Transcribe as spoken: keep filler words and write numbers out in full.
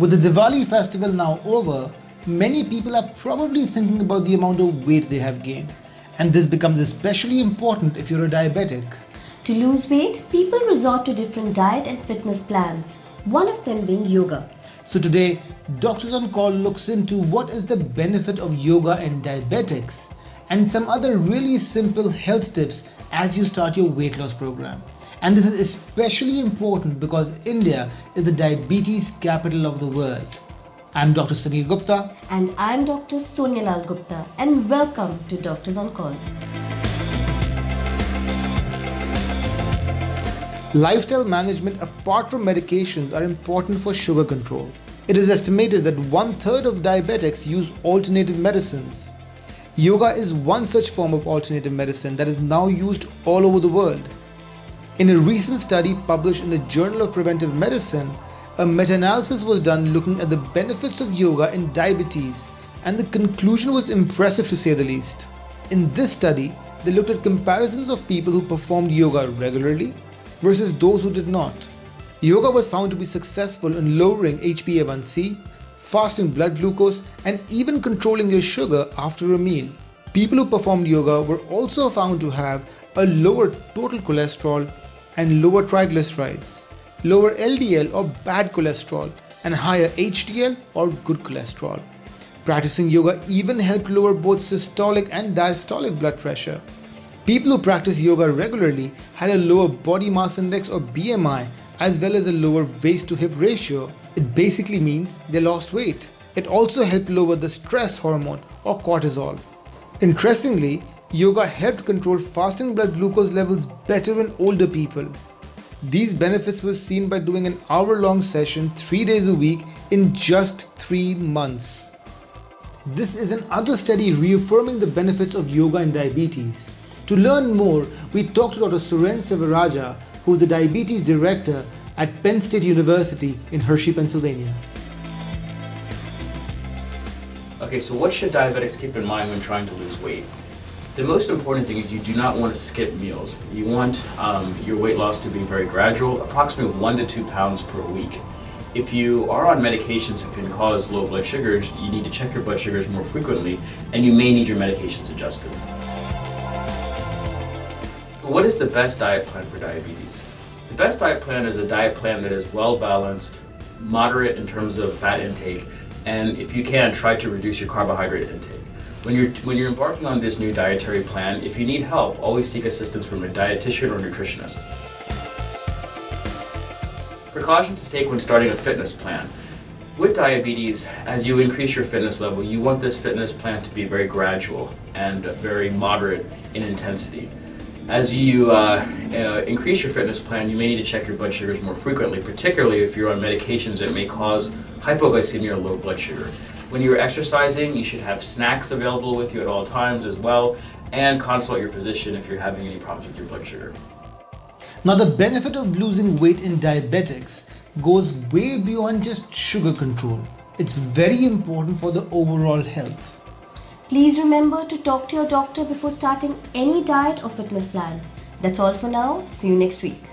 With the Diwali festival now over, many people are probably thinking about the amount of weight they have gained, and this becomes especially important if you're a diabetic. To lose weight, people resort to different diet and fitness plans, one of them being yoga. So today, Doctors on Call looks into what is the benefit of yoga in diabetics and some other really simple health tips as you start your weight loss program. And this is especially important because India is the diabetes capital of the world. I'm Doctor Sameer Gupta. And I'm Doctor Sonia Lal Gupta. And welcome to Doctors on Call. Lifestyle management apart from medications are important for sugar control. It is estimated that one third of diabetics use alternative medicines. Yoga is one such form of alternative medicine that is now used all over the world. In a recent study published in the Journal of Preventive Medicine, a meta-analysis was done looking at the benefits of yoga in diabetes, and the conclusion was impressive to say the least. In this study, they looked at comparisons of people who performed yoga regularly versus those who did not. Yoga was found to be successful in lowering H b A one c, fasting blood glucose, and even controlling your sugar after a meal. People who performed yoga were also found to have a lower total cholesterol and lower triglycerides, lower L D L or bad cholesterol, and higher H D L or good cholesterol. Practicing yoga even helped lower both systolic and diastolic blood pressure. People who practiced yoga regularly had a lower body mass index or B M I as well as a lower waist to hip ratio. It basically means they lost weight. It also helped lower the stress hormone or cortisol. Interestingly, yoga helped control fasting blood glucose levels better in older people. These benefits were seen by doing an hour-long session three days a week in just three months. This is another study reaffirming the benefits of yoga in diabetes. To learn more, we talked to Doctor Suren Sivaraja, who is the diabetes director at Penn State University in Hershey, Pennsylvania. Okay, so what should diabetics keep in mind when trying to lose weight? The most important thing is you do not want to skip meals. You want um, your weight loss to be very gradual, approximately one to two pounds per week. If you are on medications that can cause low blood sugars, you need to check your blood sugars more frequently, and you may need your medications adjusted. What is the best diet plan for diabetes? The best diet plan is a diet plan that is well balanced, moderate in terms of fat intake, and if you can, try to reduce your carbohydrate intake. When you're, when you're embarking on this new dietary plan, if you need help, always seek assistance from a dietitian or nutritionist. Precautions to take when starting a fitness plan. With diabetes, as you increase your fitness level, you want this fitness plan to be very gradual and very moderate in intensity. As you uh, uh, increase your fitness plan, you may need to check your blood sugars more frequently, particularly if you're on medications that may cause hypoglycemia or low blood sugar. When you're exercising, you should have snacks available with you at all times as well, and consult your physician if you're having any problems with your blood sugar. Now, the benefit of losing weight in diabetics goes way beyond just sugar control. It's very important for the overall health. Please remember to talk to your doctor before starting any diet or fitness plan. That's all for now. See you next week.